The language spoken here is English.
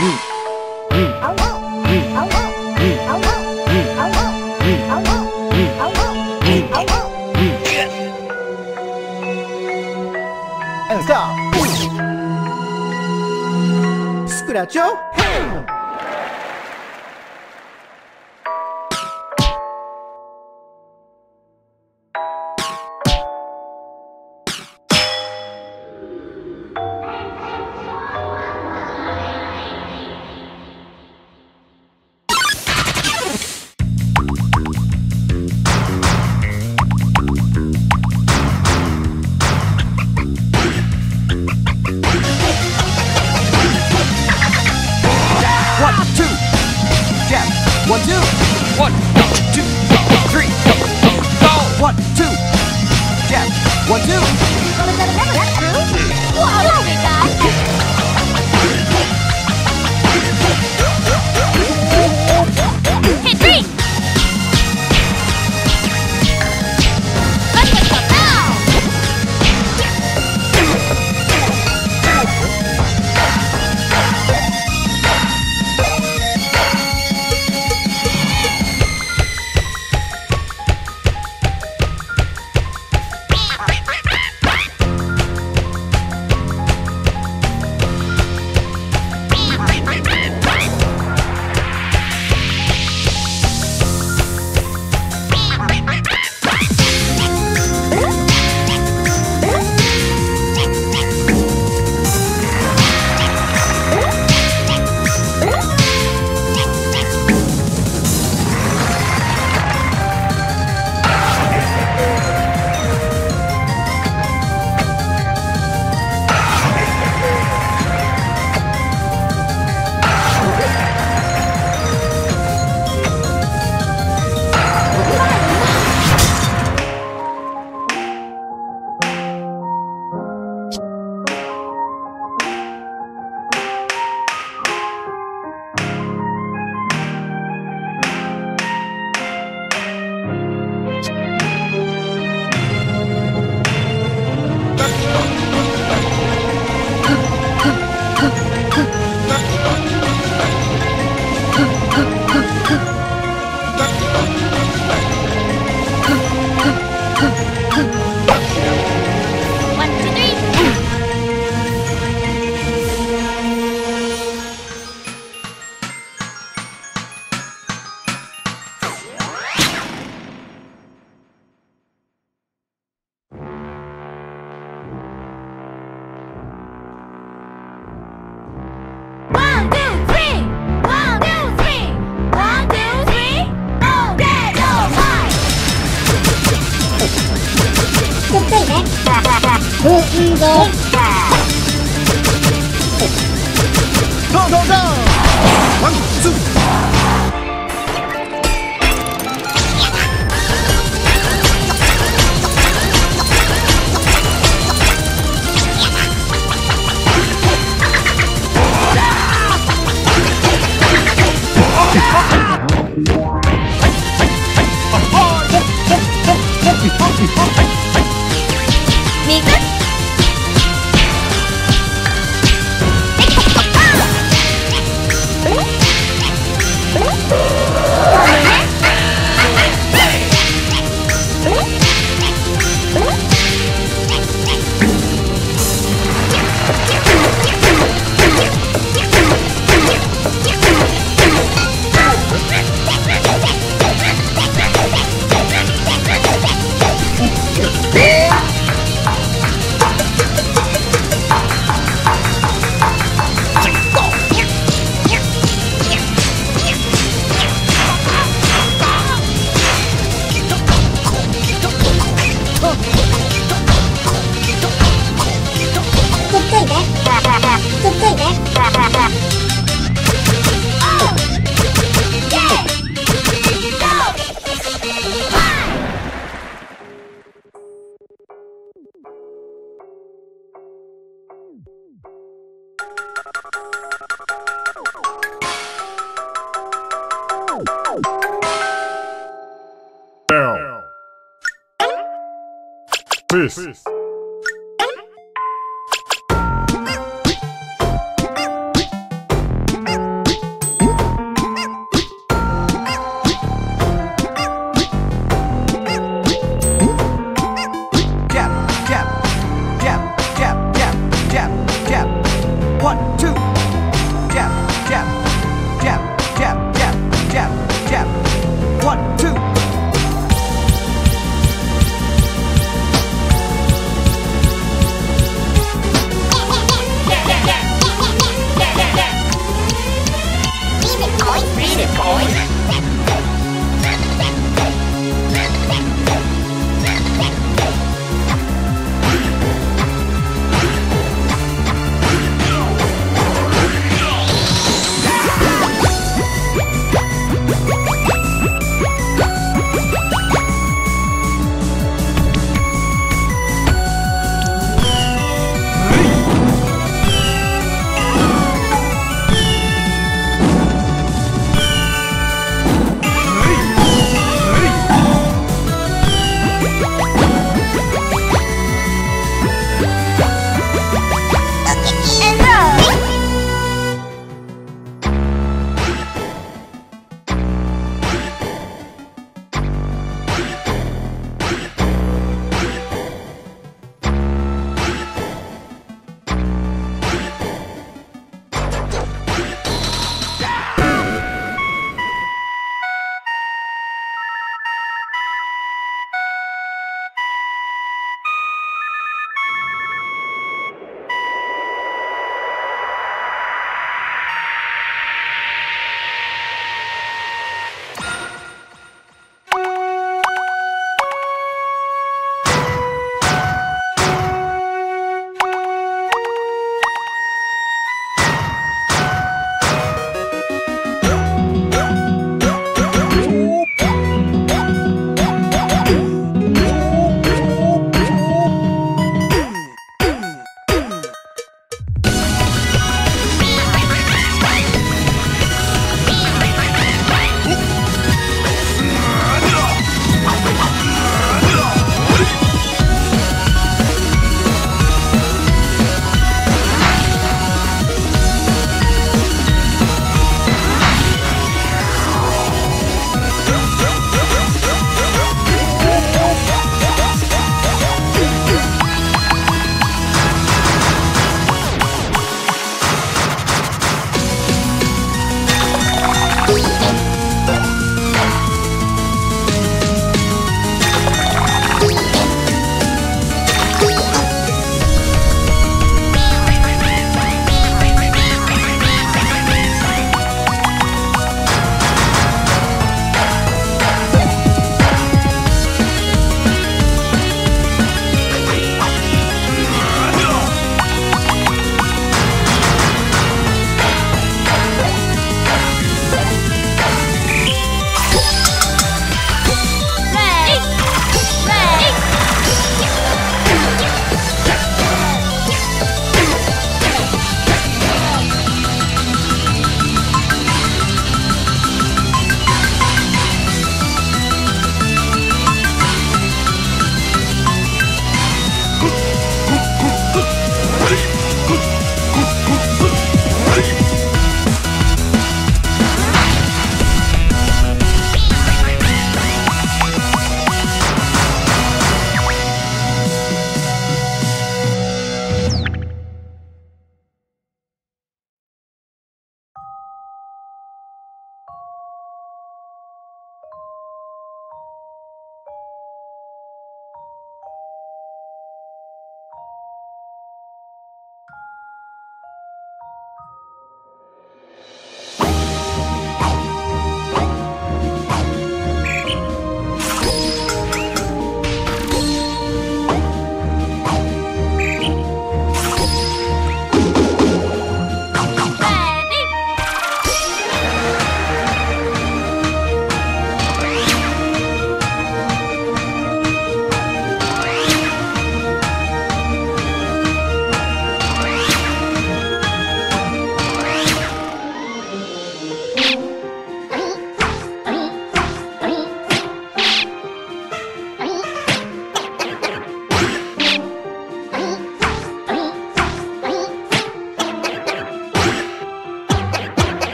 And stop. Scratch your head. Peace.